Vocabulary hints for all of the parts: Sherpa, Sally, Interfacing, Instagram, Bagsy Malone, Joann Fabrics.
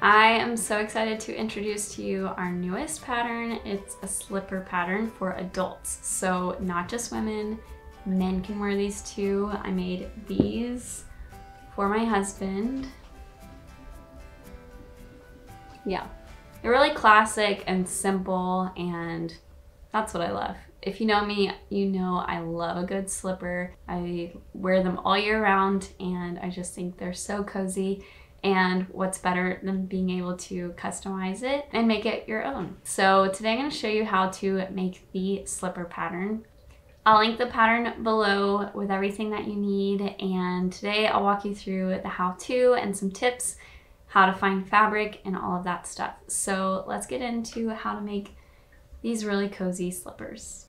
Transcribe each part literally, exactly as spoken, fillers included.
I am so excited to introduce to you our newest pattern. It's a slipper pattern for adults, so not just women, men can wear these too. I made these for my husband. Yeah, they're really classic and simple, and that's what I love. If you know me, you know I love a good slipper. I wear them all year round, and I just think they're so cozy. And what's better than being able to customize it and make it your own? So today I'm going to show you how to make the slipper pattern. I'll link the pattern below with everything that you need, and today I'll walk you through the how-to and some tips, how to find fabric and all of that stuff. So let's get into how to make these really cozy slippers.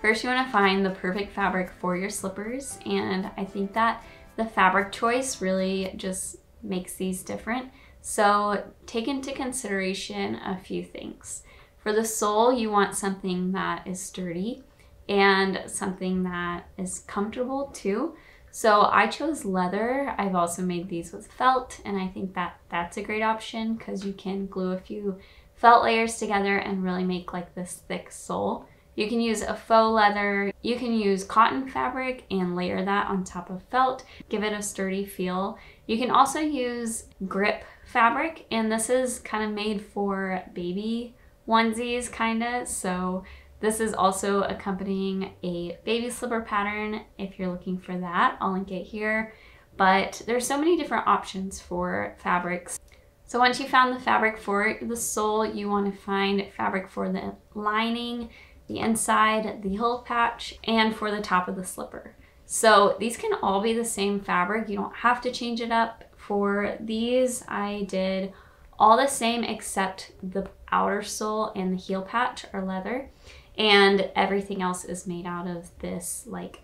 First, you want to find the perfect fabric for your slippers, and I think that the fabric choice really just makes these different. So take into consideration a few things. For the sole, you want something that is sturdy and something that is comfortable too. So I chose leather. I've also made these with felt, and I think that that's a great option because you can glue a few felt layers together and really make like this thick sole. You can use a faux leather, you can use cotton fabric and layer that on top of felt, give it a sturdy feel. You can also use grip fabric, and this is kind of made for baby onesies kinda, so this is also accompanying a baby slipper pattern if you're looking for that. I'll link it here, but there's so many different options for fabrics. So once you found the fabric for the sole, you want to find fabric for the lining, the inside, the heel patch, and for the top of the slipper. So these can all be the same fabric. You don't have to change it up. For these, I did all the same except the outer sole and the heel patch are leather, and everything else is made out of this like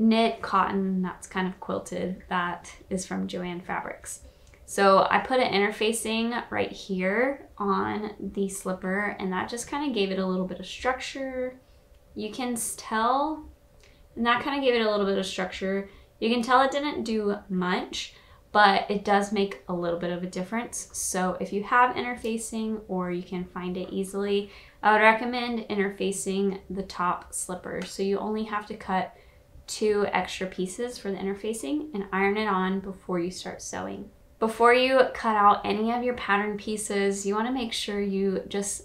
knit cotton that's kind of quilted that is from Joann Fabrics. So I put an interfacing right here on the slipper, and that just kind of gave it a little bit of structure. You can tell, and that kind of gave it a little bit of structure. You can tell it didn't do much, but it does make a little bit of a difference. So if you have interfacing or you can find it easily, I would recommend interfacing the top slipper. So you only have to cut two extra pieces for the interfacing and iron it on before you start sewing. Before you cut out any of your pattern pieces, you want to make sure you just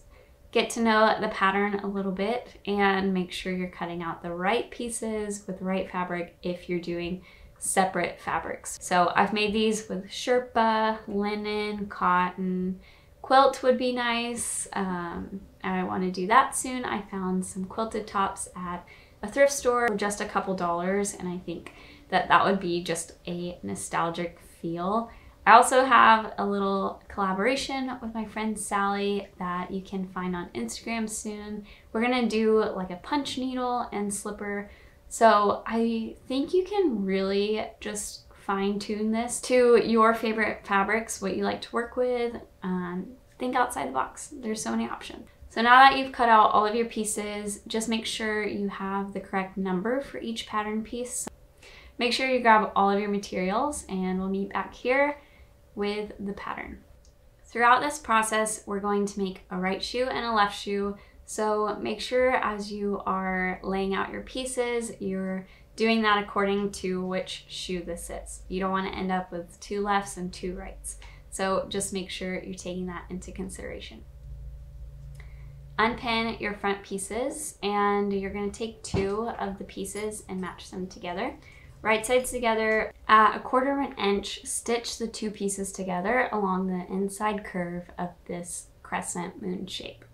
get to know the pattern a little bit and make sure you're cutting out the right pieces with the right fabric if you're doing separate fabrics. So I've made these with Sherpa, linen, cotton, quilt would be nice. Um, I want to do that soon. I found some quilted tops at a thrift store for just a couple dollars, and I think that that would be just a nostalgic feel. I also have a little collaboration with my friend Sally that you can find on Instagram soon. We're gonna do like a punch needle and slipper. So I think you can really just fine tune this to your favorite fabrics, what you like to work with. Um, think outside the box, there's so many options. So now that you've cut out all of your pieces, just make sure you have the correct number for each pattern piece. Make sure you grab all of your materials, and we'll meet back here with the pattern. Throughout this process, we're going to make a right shoe and a left shoe, so make sure as you are laying out your pieces, you're doing that according to which shoe this is. You don't want to end up with two lefts and two rights, so just make sure you're taking that into consideration. Unpin your front pieces, and you're going to take two of the pieces and match them together. Right sides together, at a quarter of an inch, stitch the two pieces together along the inside curve of this crescent moon shape.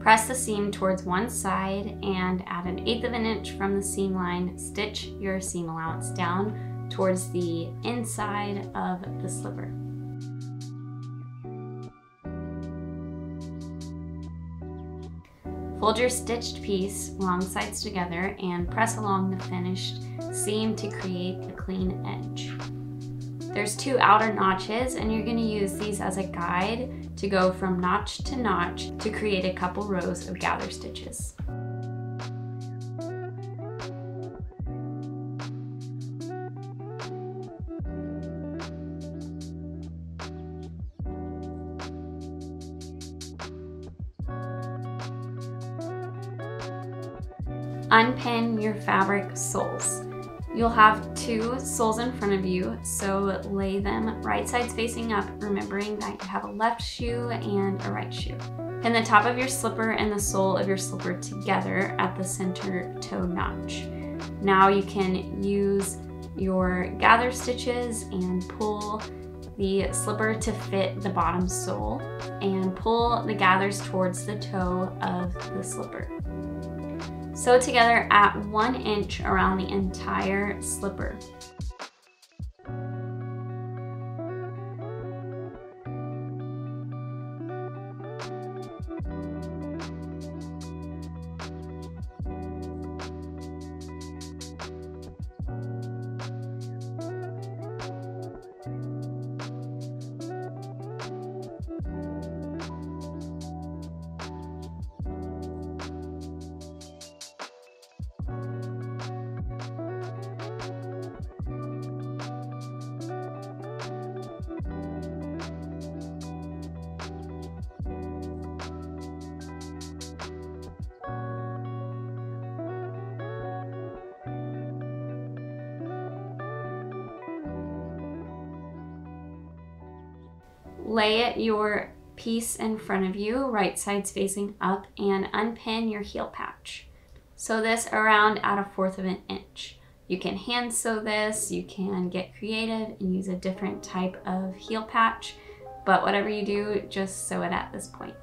Press the seam towards one side, and at an eighth of an inch from the seam line, stitch your seam allowance down towards the inside of the slipper. Fold your stitched piece long sides together and press along the finished seam to create a clean edge. There's two outer notches, and you're gonna use these as a guide to go from notch to notch to create a couple rows of gather stitches. Unpin your fabric soles. You'll have two soles in front of you, so lay them right sides facing up, remembering that you have a left shoe and a right shoe. Pin the top of your slipper and the sole of your slipper together at the center toe notch. Now you can use your gather stitches and pull the slipper to fit the bottom sole and pull the gathers towards the toe of the slipper. Sew together at one inch around the entire slipper. Lay your piece in front of you, right sides facing up, and unpin your heel patch. Sew this around at a fourth of an inch. You can hand sew this, you can get creative and use a different type of heel patch, but whatever you do, just sew it at this point.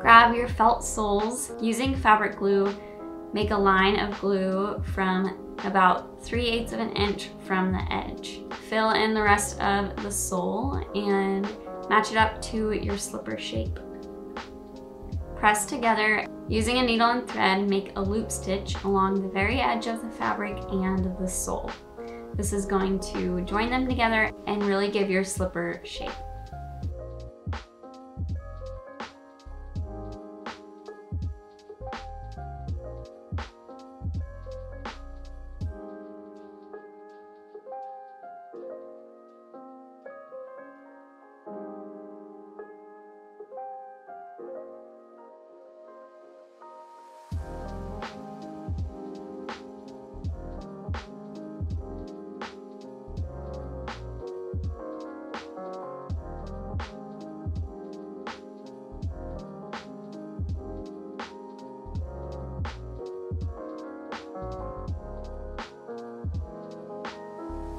Grab your felt soles using fabric glue. Make a line of glue from about three eighths of an inch from the edge. Fill in the rest of the sole and match it up to your slipper shape. Press together. Using a needle and thread, make a loop stitch along the very edge of the fabric and the sole. This is going to join them together and really give your slipper shape.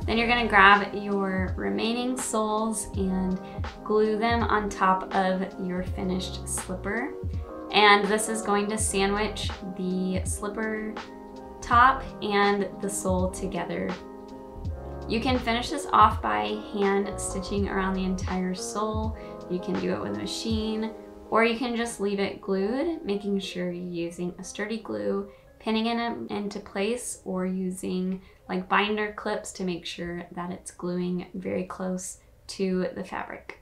Then you're gonna grab your remaining soles and glue them on top of your finished slipper. And this is going to sandwich the slipper top and the sole together. You can finish this off by hand stitching around the entire sole. You can do it with a machine, or you can just leave it glued, making sure you're using a sturdy glue, pinning it into place, or using like binder clips to make sure that it's gluing very close to the fabric.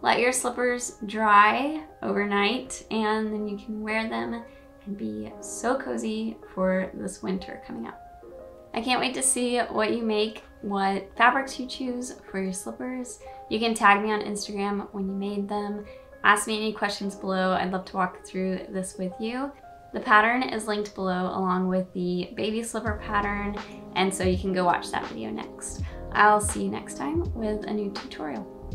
Let your slippers dry overnight, and then you can wear them and be so cozy for this winter coming up. I can't wait to see what you make, what fabrics you choose for your slippers. You can tag me on Instagram when you made them. Ask me any questions below. I'd love to walk through this with you. The pattern is linked below along with the baby slipper pattern, and so you can go watch that video next. I'll see you next time with a new tutorial.